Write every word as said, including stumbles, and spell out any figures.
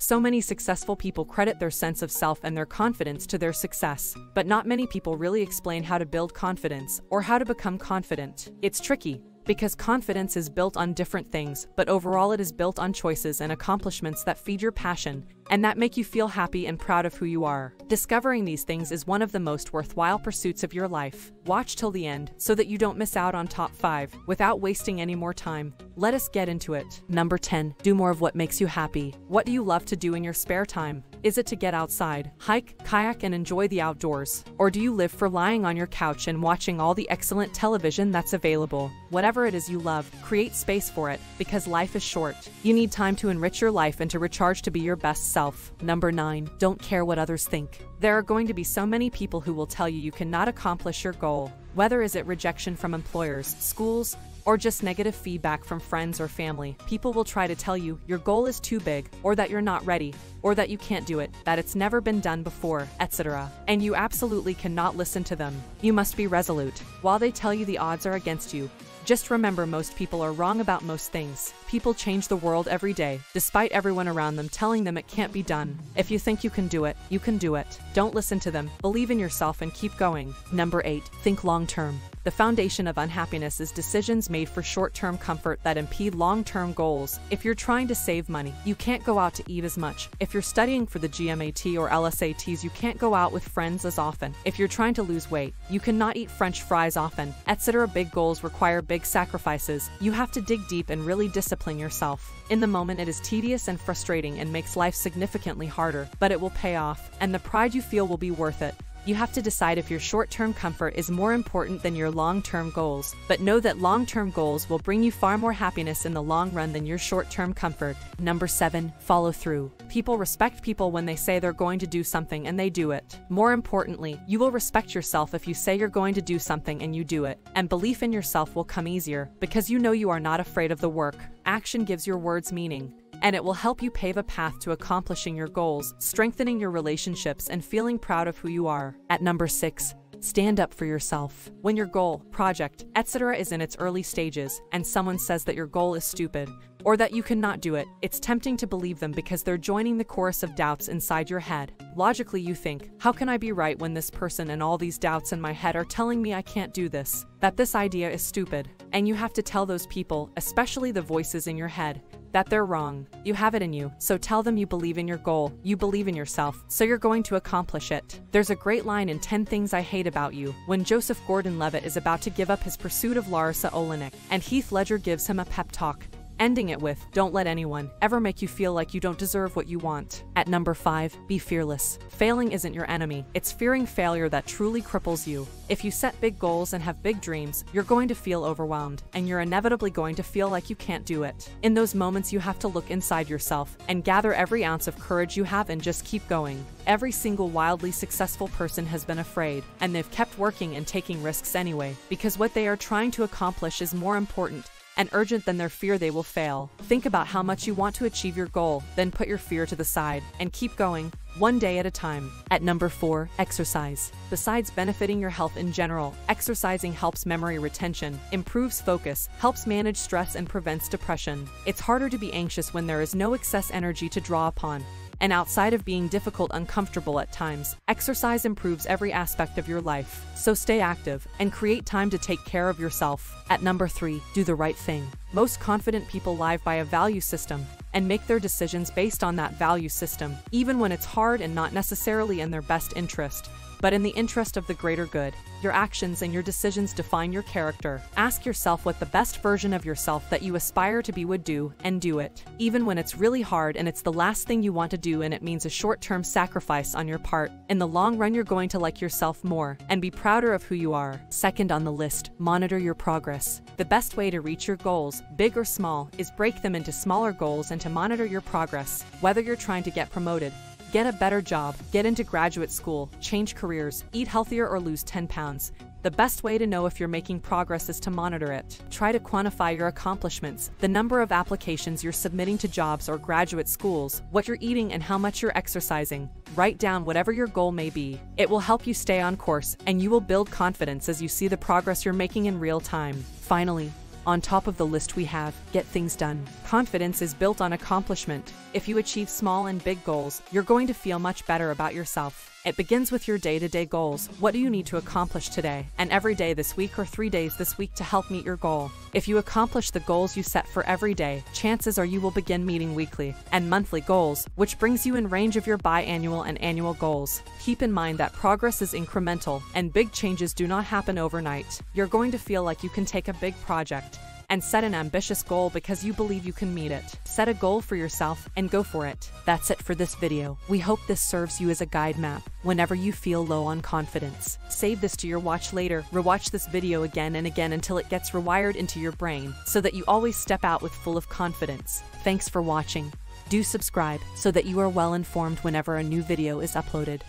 So many successful people credit their sense of self and their confidence to their success, but not many people really explain how to build confidence or how to become confident. It's tricky, because confidence is built on different things, but overall it is built on choices and accomplishments that feed your passion and that make you feel happy and proud of who you are. Discovering these things is one of the most worthwhile pursuits of your life. Watch till the end so that you don't miss out on top five. Without wasting any more time, let us get into it. Number ten. Do more of what makes you happy. What do you love to do in your spare time? Is it to get outside, hike, kayak, and enjoy the outdoors? Or do you live for lying on your couch and watching all the excellent television that's available? Whatever it is you love, create space for it, because life is short. You need time to enrich your life and to recharge to be your best self. Number nine. Don't care what others think. There are going to be so many people who will tell you you cannot accomplish your goal, whether is it rejection from employers, schools, or just negative feedback from friends or family. People will try to tell you your goal is too big, or that you're not ready, or that you can't do it, that it's never been done before, et cetera. And you absolutely cannot listen to them. You must be resolute. While they tell you the odds are against you, just remember most people are wrong about most things. People change the world every day, despite everyone around them telling them it can't be done. If you think you can do it, you can do it. Don't listen to them, believe in yourself and keep going. Number eight, think long term. The foundation of unhappiness is decisions made for short-term comfort that impede long-term goals. If you're trying to save money, you can't go out to eat as much. If you're studying for the G M A T or L S A Ts, you can't go out with friends as often. If you're trying to lose weight, you cannot eat French fries often, et cetera. Big goals require big sacrifices. You have to dig deep and really discipline yourself. In the moment, it is tedious and frustrating and makes life significantly harder, but it will pay off, and the pride you feel will be worth it. You have to decide if your short-term comfort is more important than your long-term goals, but know that long-term goals will bring you far more happiness in the long run than your short-term comfort. Number seven, follow through. People respect people when they say they're going to do something and they do it. More importantly, you will respect yourself if you say you're going to do something and you do it, and belief in yourself will come easier because you know you are not afraid of the work. Action gives your words meaning, and it will help you pave a path to accomplishing your goals, strengthening your relationships, and feeling proud of who you are. At number six, stand up for yourself. When your goal, project, et cetera is in its early stages, and someone says that your goal is stupid, or that you cannot do it, it's tempting to believe them because they're joining the chorus of doubts inside your head. Logically, you think, how can I be right when this person and all these doubts in my head are telling me I can't do this, that this idea is stupid? And you have to tell those people, especially the voices in your head, that they're wrong. You have it in you, so tell them you believe in your goal, you believe in yourself, so you're going to accomplish it. There's a great line in ten things I Hate About You, when Joseph Gordon-Levitt is about to give up his pursuit of Larisa Oleynik, and Heath Ledger gives him a pep talk, ending it with, don't let anyone ever make you feel like you don't deserve what you want. At number five, be fearless. Failing isn't your enemy, it's fearing failure that truly cripples you. If you set big goals and have big dreams, you're going to feel overwhelmed, and you're inevitably going to feel like you can't do it. In those moments, you have to look inside yourself and gather every ounce of courage you have and just keep going. Every single wildly successful person has been afraid, and they've kept working and taking risks anyway, because what they are trying to accomplish is more important and urgent than their fear they will fail. Think about how much you want to achieve your goal, then put your fear to the side and keep going, one day at a time. At number four, exercise. Besides benefiting your health in general, exercising helps memory retention, improves focus, helps manage stress, and prevents depression. It's harder to be anxious when there is no excess energy to draw upon. And outside of being difficult, uncomfortable at times, exercise improves every aspect of your life. So stay active and create time to take care of yourself. At number three, do the right thing. Most confident people live by a value system and make their decisions based on that value system, even when it's hard and not necessarily in their best interest, but in the interest of the greater good. Your actions and your decisions define your character. Ask yourself what the best version of yourself that you aspire to be would do, and do it. Even when it's really hard and it's the last thing you want to do and it means a short-term sacrifice on your part, in the long run you're going to like yourself more and be prouder of who you are. Second on the list, monitor your progress. The best way to reach your goals, big or small, is break them into smaller goals and to monitor your progress. Whether you're trying to get promoted, get a better job, get into graduate school, change careers, eat healthier, or lose ten pounds. The best way to know if you're making progress is to monitor it. Try to quantify your accomplishments, the number of applications you're submitting to jobs or graduate schools, what you're eating, and how much you're exercising. Write down whatever your goal may be. It will help you stay on course, and you will build confidence as you see the progress you're making in real time. Finally, on top of the list we have, get things done. Confidence is built on accomplishment. If you achieve small and big goals, you're going to feel much better about yourself. It begins with your day-to-day goals. What do you need to accomplish today and every day this week or three days this week to help meet your goal? If you accomplish the goals you set for every day, chances are you will begin meeting weekly and monthly goals, which brings you in range of your biannual and annual goals. Keep in mind that progress is incremental and big changes do not happen overnight. You're going to feel like you can take a big project and set an ambitious goal because you believe you can meet it. Set a goal for yourself and go for it. That's it for this video. We hope this serves you as a guide map whenever you feel low on confidence. Save this to your watch later. Rewatch this video again and again until it gets rewired into your brain so that you always step out with full of confidence. Thanks for watching. Do subscribe so that you are well informed whenever a new video is uploaded.